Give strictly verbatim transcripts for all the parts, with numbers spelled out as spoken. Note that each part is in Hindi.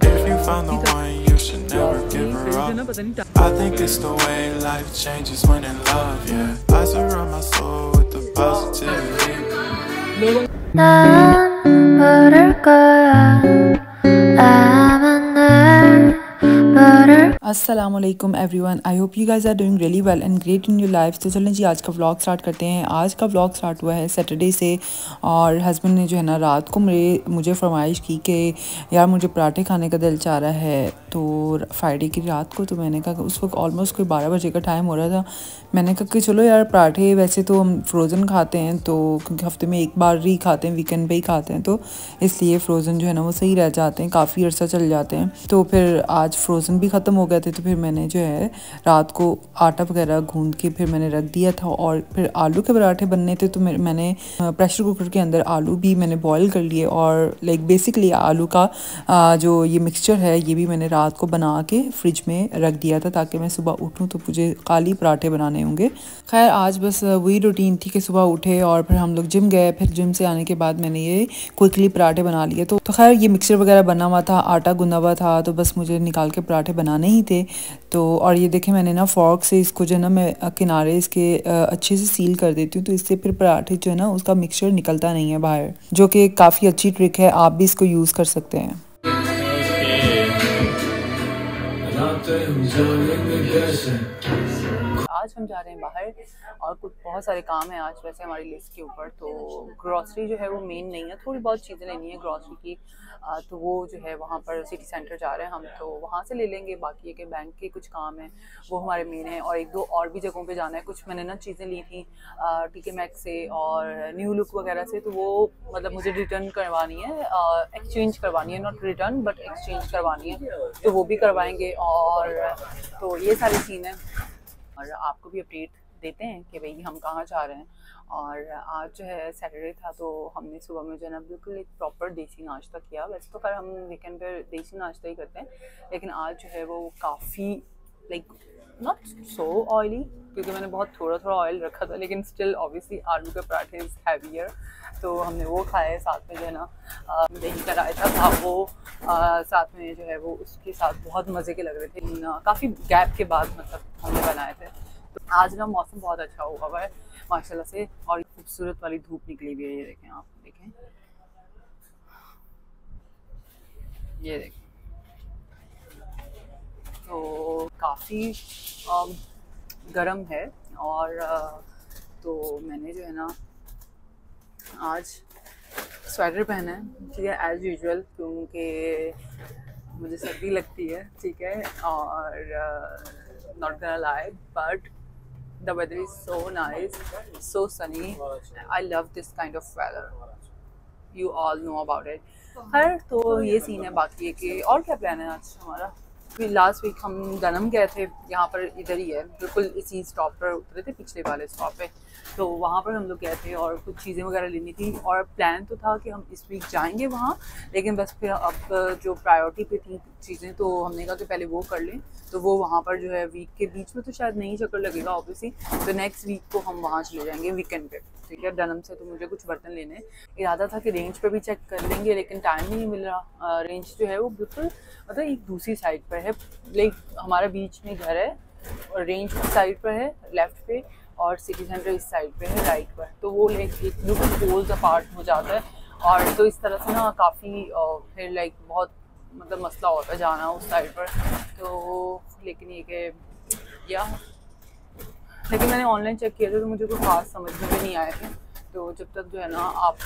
If you find the one, you should never give her up. I think it's the way life changes when in love, yeah. I surround my soul with the positivity. 난 부를 거야. 나만 날 부를 अस्सलाम वालेकुम everyone. I hope you guys are doing really well and great in your life. तो चलें जी आज का व्लॉग स्टार्ट करते हैं। आज का व्लॉग स्टार्ट हुआ है सैटरडे से और हस्बैंड ने जो है ना रात को मेरे मुझे फरमाइश की कि यार मुझे पराठे खाने का दिल चाह रहा है, तो फ्राइडे की रात को। तो मैंने कहा उस वक्त ऑलमोस्ट कोई बारह बजे का टाइम हो रहा था, मैंने कहा कि चलो यार पराठे वैसे तो हम फ्रोज़न खाते हैं, तो क्योंकि हफ्ते में एक बार ही खाते हैं, वीकेंड पर ही खाते हैं, तो इसलिए फ्रोज़न जो है ना वो सही रह जाते हैं, काफ़ी अर्सा चल जाते हैं। तो फिर आज फ्रोज़न भी ख़त्म हो गए थे, तो फिर मैंने जो है रात को आटा वगैरह गूंद के फिर मैंने रख दिया था। और फिर आलू के पराठे बनने थे, तो मैंने प्रेशर कुकर के अंदर आलू भी मैंने बॉईल कर लिए। और लाइक बेसिकली आलू का जो ये मिक्सचर है ये भी मैंने रात को बना के फ्रिज में रख दिया था, ताकि मैं सुबह उठूँ तो मुझे खाली पराठे बनाने होंगे। खैर आज बस वही रूटीन थी कि सुबह उठे और फिर हम लोग जिम गए, फिर जिम से आने के बाद मैंने ये क्विकली पराठे बना लिए। तो खैर ये मिक्सचर वगैरह बना हुआ था, आटा गुंदा हुआ था, तो बस मुझे निकाल के पराठे बनाने ही थे। तो और ये देखें मैंने ना फॉर्क से इसको जो है ना मैं किनारे इसके अच्छे से सील कर देती हूँ, तो इससे फिर पराठे जो है ना उसका मिक्सचर निकलता नहीं है बाहर, जो कि काफ़ी अच्छी ट्रिक है, आप भी इसको यूज़ कर सकते हैं। आज हम जा रहे हैं बाहर और कुछ बहुत सारे काम हैं आज वैसे हमारी लिस्ट के ऊपर। तो ग्रॉसरी जो है वो मेन नहीं है, थोड़ी बहुत चीज़ें लेनी है ग्रॉसरी की, तो वो जो है वहाँ पर सिटी सेंटर जा रहे हैं हम, तो वहाँ से ले लेंगे। बाकी ये कि बैंक के कुछ काम हैं वो हमारे मेन हैं, और एक दो और भी जगहों पे जाना है। कुछ मैंने ना चीज़ें ली थी टीके मैक्स से और न्यू लुक वगैरह से, तो वो मतलब मुझे रिटर्न करवानी है, एक्सचेंज करवानी है, नॉट रिटर्न बट एक्सचेंज करवानी है, तो वो भी करवाएँगे। और तो ये सारी चीज़ें हैं और आपको भी अपडेट देते हैं कि भाई हम कहाँ जा रहे हैं। और आज जो है सैटरडे था, तो हमने सुबह में जो है ना बिल्कुल एक प्रॉपर देसी नाश्ता किया। वैसे तो खैर हम वीकेंड पर देसी नाश्ता ही करते हैं, लेकिन आज जो है वो काफ़ी लाइक नॉट सो ऑयली, क्योंकि मैंने बहुत थोड़ा थोड़ा ऑयल रखा था, लेकिन स्टिल ऑब्वियसली आलू के पराठे इज़ हैवियर, तो हमने वो खाए। साथ में जो है ना दही का रायता था वो आ, साथ में जो है वो उसके साथ बहुत मज़े के लग रहे थे, काफ़ी गैप के बाद मतलब हमने बनाए थे। तो आज ना मौसम बहुत अच्छा हुआ हुआ है माशाल्लाह से, और खूबसूरत वाली धूप निकली हुई है। ये देखें, आप देखें, ये देखें, तो काफ़ी गर्म है। और तो मैंने जो है ना आज स्वेटर पहना है, ठीक है, एज़ यूजुअल, क्योंकि मुझे सर्दी लगती है, ठीक है। और not gonna lie but the weather is so nice, so sunny, I love this kind of weather, you all know about it. खैर तो ये सीन है। बाकी है कि और क्या प्लान है आज हमारा। लास्ट वीक हम जन्म गए थे, यहाँ पर इधर ही है, बिल्कुल इसी स्टॉप पर उतरे थे, पिछले वाले स्टॉप पे, तो वहाँ पर हम लोग गए थे और कुछ चीज़ें वगैरह लेनी थी। और प्लान तो था कि हम इस वीक जाएंगे वहाँ, लेकिन बस फिर अब जो प्रायोरिटी पे थी चीज़ें, तो हमने कहा कि पहले वो कर लें, तो वो वहाँ पर जो है वीक के बीच में तो शायद नहीं चक्कर लगेगा ऑब्वियसली, तो नेक्स्ट वीक को हम वहाँ चले जाएंगे वीकेंड पे, ठीक है। डनम से तो मुझे कुछ बर्तन लेने इरादा था कि रेंज पे भी चेक कर लेंगे, लेकिन टाइम ही नहीं मिल रहा। रेंज जो है वो बिल्कुल मतलब एक दूसरी साइड पर है, लाइक हमारे बीच में घर है और रेंज इस साइड पर है लेफ़्ट पे, और सिटी सेंटर इस साइड पे है राइट पर, तो वो लाइक एक बिल्कुल पोल्स अपार्ट हो जाता है। और तो इस तरह से ना काफ़ी फिर लाइक बहुत मतलब मसला होता है जाना उस साइड पर, तो लेकिन ये कि या लेकिन मैंने ऑनलाइन चेक किया था, तो मुझे कोई खास समझ में भी नहीं आए थे। तो जब तक जो है ना आप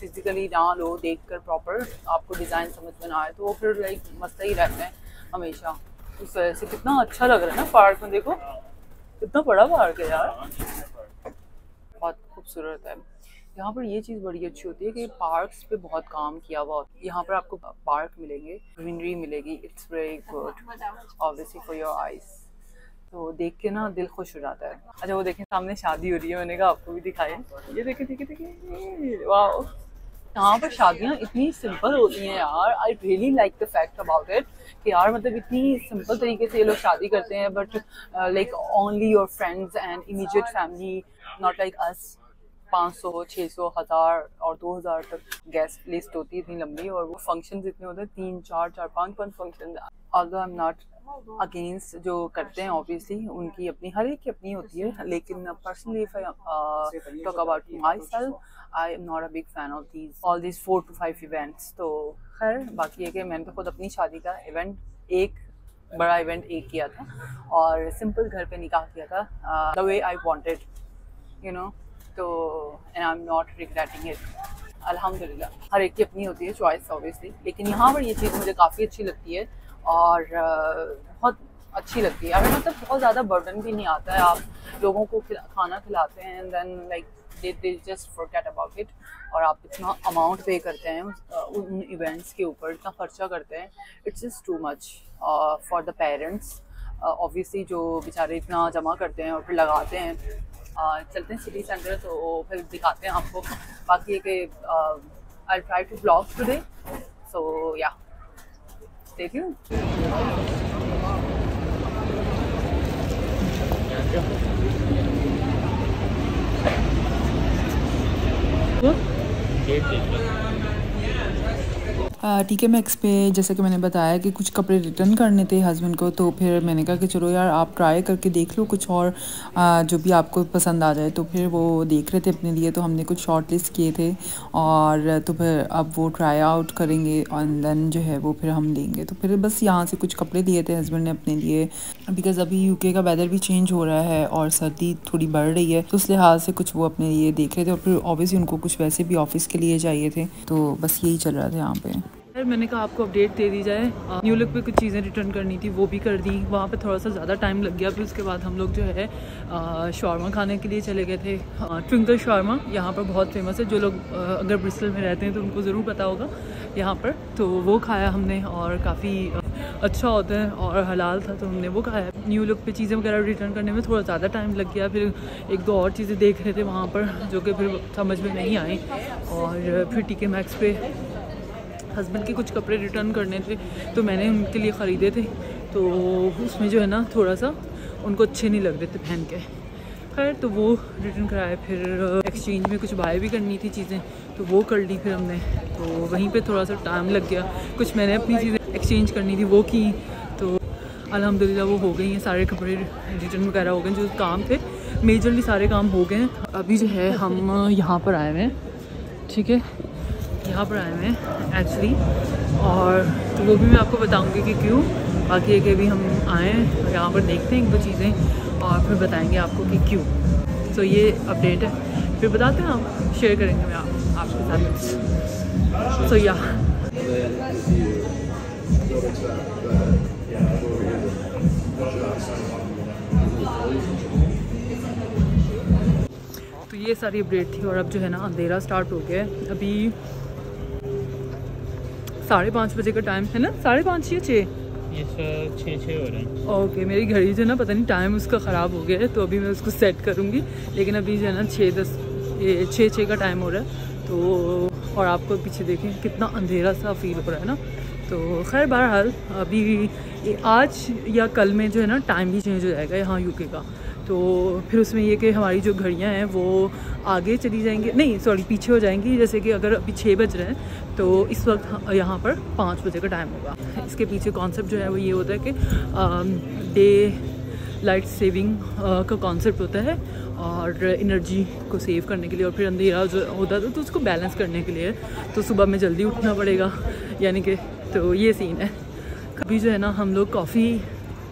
फिज़िकली ना लो, देख कर प्रॉपर आपको डिज़ाइन समझ में ना आए, तो वो फिर लाइक मसला ही रहता है हमेशा। उस वजह से कितना अच्छा लग रहा है ना पार्क में, देखो कितना बड़ा पार्क है यार, बहुत खूबसूरत है। यहाँ पर ये चीज़ बड़ी अच्छी होती है कि पार्क्स पे बहुत काम किया हुआ होता है। यहाँ पर आपको पार्क मिलेंगे, ग्रीनरी मिलेगी, it's very good obviously for your eyes, तो देख के ना दिल खुश हो जाता है। अच्छा वो देखें सामने शादी हो रही है, मैंने कहा आपको भी दिखाएं, ये देखें देखें देखें, वाह। यहाँ पर शादियाँ इतनी सिंपल होती हैं यार, I really like the fact about it, कि यार मतलब इतनी सिंपल तरीके से ये लोग शादी करते हैं, but like only your friends and immediate family, not like us. पाँच सौ, छह सौ, हजार और दो हजार तक गेस्ट लिस्ट होती है इतनी लंबी, और वो फंक्शंस इतने होते हैं तीन चार चार पाँच पाँच। फंक्शन अगर आई एम नॉट अगेंस्ट जो करते हैं ऑब्वियसली उनकी अपनी हर एक की अपनी होती है, लेकिन personally talk about myself I am not a big fan of these all these four to five events. तो खैर बाकी है कि मैंने तो खुद अपनी शादी का इवेंट एक बड़ा इवेंट एक किया था और सिंपल घर पे निकाह किया था the way I wanted you know, तो and I am not regretting it अल्हम्दुलिल्लाह। हर एक की अपनी होती है चॉइस ऑब्वियसली, लेकिन यहाँ पर ये चीज़ मुझे काफ़ी अच्छी लगती है और बहुत अच्छी लगती है। अगर मतलब बहुत ज़्यादा बर्डन भी नहीं आता है, आप लोगों को खिला, खाना खिलाते हैं and then like they they just forget about it, और आप इतना अमाउंट पे करते हैं उन इवेंट्स के ऊपर, इतना खर्चा करते हैं, it's just too much for the parents obviously जो बेचारे इतना जमा करते हैं और फिर लगाते हैं। uh, चलते हैं सिटी सेंटर तो फिर दिखाते हैं आपको। बाकी है कि I try to blog today so yeah stay tuned. टीके मैक्स पे जैसे कि मैंने बताया कि कुछ कपड़े रिटर्न करने थे हस्बैंड को, तो फिर मैंने कहा कि चलो यार आप ट्राई करके देख लो कुछ और आ, जो भी आपको पसंद आ जाए। तो फिर वो देख रहे थे अपने लिए, तो हमने कुछ शॉर्ट लिस्ट किए थे और तो फिर अब वो ट्राई आउट करेंगे एंड देन जो है वो फिर हम लेंगे। तो फिर बस यहाँ से कुछ कपड़े लिए थे हस्बैंड ने अपने लिए, बिकॉज़ अभी यूके का वेदर भी चेंज हो रहा है और सर्दी थोड़ी बढ़ रही है, तो उस लिहाज से कुछ वो अपने लिए देख रहे थे और फिर ऑब्वियसली उनको कुछ वैसे भी ऑफिस के लिए चाहिए थे, तो बस यही चल रहा था यहाँ पे। मैंने कहा आपको अपडेट दे दी जाए। न्यू लुक पे कुछ चीज़ें रिटर्न करनी थी वो भी कर दी, वहाँ पे थोड़ा सा ज़्यादा टाइम लग गया। फिर उसके बाद हम लोग जो है शॉर्मा खाने के लिए चले गए थे, ट्विंकल शॉर्मा यहाँ पर बहुत फेमस है, जो लोग अगर ब्रिस्टल में रहते हैं तो उनको ज़रूर पता होगा यहाँ पर। तो वो खाया हमने और काफ़ी अच्छा होता है और हलाल था, तो हमने वो खाया। न्यू लुक पे चीज़ें वगैरह रिटर्न करने में थोड़ा ज़्यादा टाइम लग गया, फिर एक दो और चीज़ें देख रहे थे वहाँ पर जो कि फिर समझ में नहीं आई। और फिर टी के मैक्स पे हस्बैंड के कुछ कपड़े रिटर्न करने थे तो मैंने उनके लिए ख़रीदे थे, तो उसमें जो है ना थोड़ा सा उनको अच्छे नहीं लग रहे थे पहन के, खैर तो वो रिटर्न कराए। फिर एक्सचेंज में कुछ बाय भी करनी थी चीज़ें, तो वो कर ली फिर हमने, तो वहीं पे थोड़ा सा टाइम लग गया। कुछ मैंने अपनी चीज़ें एक्सचेंज करनी थी वो की, तो अलहमदिल्ला वो हो गई हैं, सारे कपड़े रिटर्न वगैरह हो गए जो काम थे, मेजरली सारे काम हो गए। अभी जो है हम यहाँ पर आए हुए हैं, ठीक है यहाँ पर आए हुए हैं एक्चुअली, और तो वो भी मैं आपको बताऊंगी कि क्यों। बाकी एक भी हम आए हैं यहाँ पर, देखते हैं एक दो चीज़ें और फिर बताएंगे आपको कि क्यों। तो so, ये अपडेट है, फिर बताते हैं आप, शेयर करेंगे मैं आप, आपके साथ। सो या तो ये सारी अपडेट थी। और अब जो है ना अंधेरा स्टार्ट हो गया है, अभी साढ़े पाँच बजे का टाइम है ना, साढ़े पाँच या छः छः छः हो रहा है। ओके मेरी घड़ी जो है ना पता नहीं टाइम उसका ख़राब हो गया है, तो अभी मैं उसको सेट करूँगी, लेकिन अभी जो है ना छः दस छः छः का टाइम हो रहा है। तो और आपको पीछे देखें कितना अंधेरा सा फील हो रहा है ना, तो खैर बहरहाल अभी आज या कल में जो है ना टाइम भी चेंज हो जाएगा यहाँ यूके का, तो फिर उसमें ये कि हमारी जो घड़ियाँ हैं वो आगे चली जाएंगी, नहीं सॉरी पीछे हो जाएंगी। जैसे कि अगर अभी छः बज रहे हैं तो इस वक्त यहाँ पर पाँच बजे का टाइम होगा। इसके पीछे कॉन्सेप्ट जो है वो ये होता है कि डे लाइट सेविंग का कॉन्सेप्ट होता है और एनर्जी को सेव करने के लिए, और फिर अंधेरा जो होता था तो उसको बैलेंस करने के लिए, तो सुबह में जल्दी उठना पड़ेगा यानी कि, तो ये सीन है। कभी जो है ना हम लोग कॉफ़ी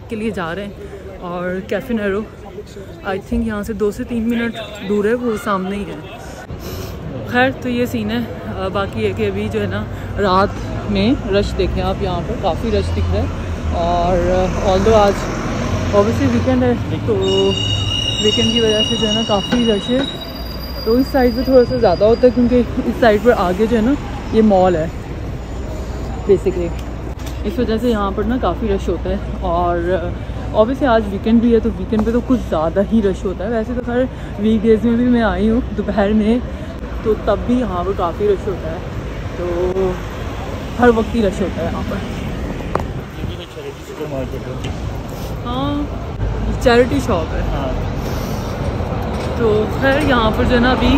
के लिए जा रहे हैं और कैफे नेरो आई थिंक यहाँ से दो से तीन मिनट दूर है, वो सामने ही है। खैर तो ये सीन है। बाकी है कि अभी जो है ना रात में रश देखें आप, यहाँ पर काफ़ी रश दिख रहा है, और ऑल दो आज ऑब्वियसली वीकेंड है तो वीकेंड की वजह से जो है ना काफ़ी रश है, तो इस साइड पे थोड़ा सा ज़्यादा होता है क्योंकि इस साइड पर आगे जो है ना ये मॉल है बेसिकली, इस वजह से यहाँ पर ना काफ़ी रश होता है। और ऑब्वियसली आज वीकेंड भी है तो वीकेंड पे तो कुछ ज़्यादा ही रश होता है, वैसे तो खैर वीक डेज़ में भी मैं आई हूँ दोपहर में, तो तब भी यहाँ पर काफ़ी रश होता है, तो हर वक्त ही रश होता है यहाँ पर। हाँ चैरिटी शॉप है, तो खैर यहाँ पर जो है ना अभी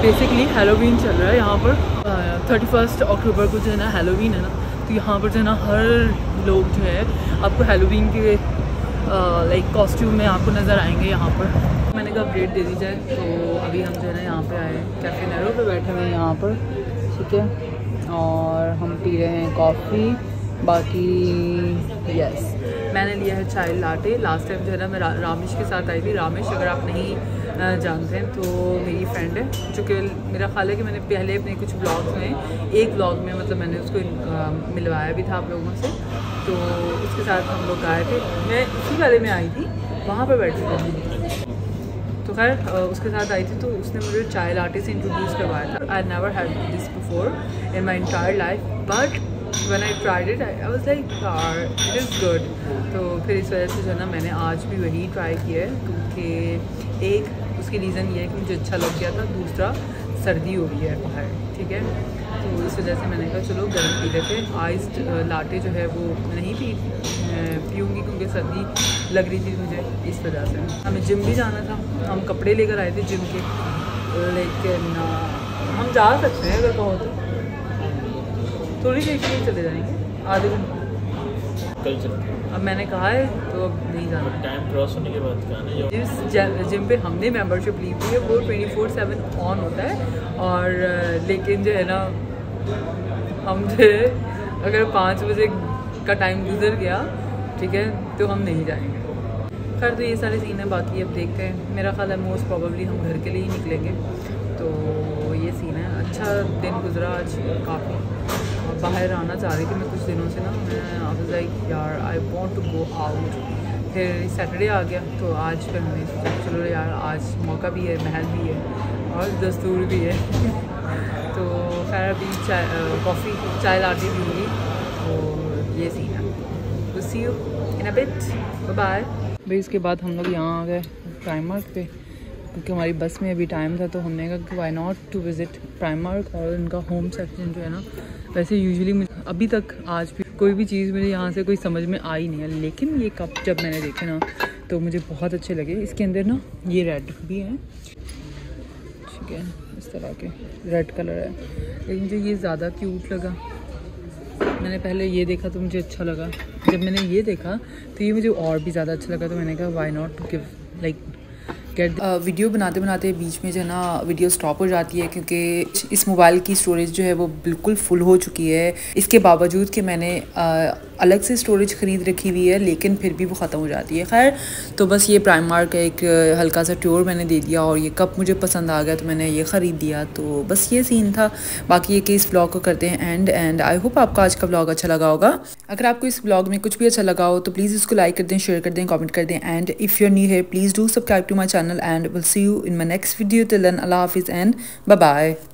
बेसिकली uh, हैलोवीन चल रहा है यहाँ पर। थर्टी फर्स्ट अक्टूबर को जो है ना हैलोवीन है ना, तो यहाँ पर जो है ना हर लोग जो है आपको हैलोवीन के लाइक कॉस्ट्यूम में आपको नज़र आएंगे यहाँ पर। मैंने कहा अपडेट दे दी जाए, तो अभी हम जो है ना यहाँ पे आए कैफे नेरो पे, बैठे हुए हैं यहाँ पर, ठीक है, और हम पी रहे हैं कॉफ़ी। बाकी यस, मैंने लिया है चाय लाटे। लास्ट टाइम जो है ना मैं रा, रामेश के साथ आई थी। रामेश अगर आप नहीं जानते हैं तो मेरी फ्रेंड है, जो कि मेरा ख्याल है कि मैंने पहले अपने कुछ ब्लॉग्स में, एक ब्लॉग में मतलब मैंने उसको आ, मिलवाया भी था आप लोगों से, तो उसके साथ हम लोग आए थे। मैं इसी वाले में आई थी, वहाँ पर बैठी थी, तो खैर उसके साथ आई थी, तो उसने मुझे चाय लाटे से इंट्रोड्यूस करवाया था। I never had this before in my entire life, but When I tried it, I, I was like, "Yaar, it is good." तो फिर इस वजह से जो है ना मैंने आज भी वही ट्राई किया है, क्योंकि एक उसकी रीज़न ये है कि मुझे अच्छा लग गया था, दूसरा सर्दी हो रही है बाहर, ठीक है, तो इस वजह से मैंने कहा चलो गर्म पी लेते हैं। आइस्ड लाटे जो है वो नहीं पी पीऊँगी क्योंकि सर्दी लग रही थी मुझे, इस वजह से। हमें जिम भी जाना था, हम कपड़े लेकर आए थे जिम के, लेकिन हम जा सकते हैं अगर कहो तो, थोड़ी देर के लिए चले जाएंगे, आधे घंटे कल चलते हैं। अब मैंने कहा है तो अब नहीं जाना, टाइम क्रॉस होने के बाद जाना। जिस जिम पे हमने मेंबरशिप ली थी वो ट्वेंटी फोर सेवन ऑन होता है, और लेकिन जो है ना हम जो है अगर पाँच बजे का टाइम गुजर गया, ठीक है, तो हम नहीं जाएंगे। खैर तो ये सारे सीन है, बाकी अब देखते हैं। मेरा ख्याल है मोस्ट प्रॉबेबली हम घर के लिए ही निकलेंगे, तो ये सीन है। अच्छा दिन गुजरा आज, काफ़ी बाहर आना चाह रही थी मैं कुछ दिनों से ना, मैं लाइक यार I want to go out. फिर सैटरडे आ गया, तो आज फिर हमने सोचा चलो यार आज मौका भी है, महल भी है और दस्तूर भी है तो खैर अभी चाय कॉफ़ी चाय लाती दूँगी, और ये सीन है। तो see you in a bit, bye bye. इसके बाद हम लोग यहाँ आ गए प्राइमार्क पे, क्योंकि हमारी बस में अभी टाइम था, तो हमने कहा कि why not to visit Primark और उनका होम सेक्शन जो है ना। वैसे यूजुअली मुझे अभी तक आज भी कोई भी चीज़ मुझे यहाँ से कोई समझ में आई नहीं है, लेकिन ये कप जब मैंने देखे ना तो मुझे बहुत अच्छे लगे। इसके अंदर ना ये रेड भी है, ठीक है, इस तरह के रेड कलर है, लेकिन मुझे ये ज़्यादा क्यूट लगा। मैंने पहले ये देखा तो मुझे अच्छा लगा, जब मैंने ये देखा तो ये मुझे और भी ज़्यादा अच्छा लगा, तो मैंने कहा why not to give like get. Video बनाते बनाते बीच में जो है ना वीडियो स्टॉप हो जाती है, क्योंकि इस मोबाइल की स्टोरेज जो है वो बिल्कुल फुल हो चुकी है। इसके बावजूद कि मैंने uh, अलग से स्टोरेज ख़रीद रखी हुई है, लेकिन फिर भी वो ख़त्म हो जाती है। खैर तो बस ये प्राइमार्क का एक हल्का सा टूर मैंने दे दिया, और ये कप मुझे पसंद आ गया तो मैंने ये ख़रीद दिया। तो बस ये सीन था, बाकी ये कि इस ब्लॉग को करते हैं एंड एंड आई होप आपका आज का ब्लॉग अच्छा लगा होगा। अगर आपको इस ब्लॉग में कुछ भी अच्छा लगा हो तो प्लीज़ इसको लाइक कर दें, शेयर कर दें, कॉमेंट कर दें, and if you're new here please do subscribe to my channel, and will see you in my next video. Till then अल्लाह हाफिज़ एंड बाय बाय।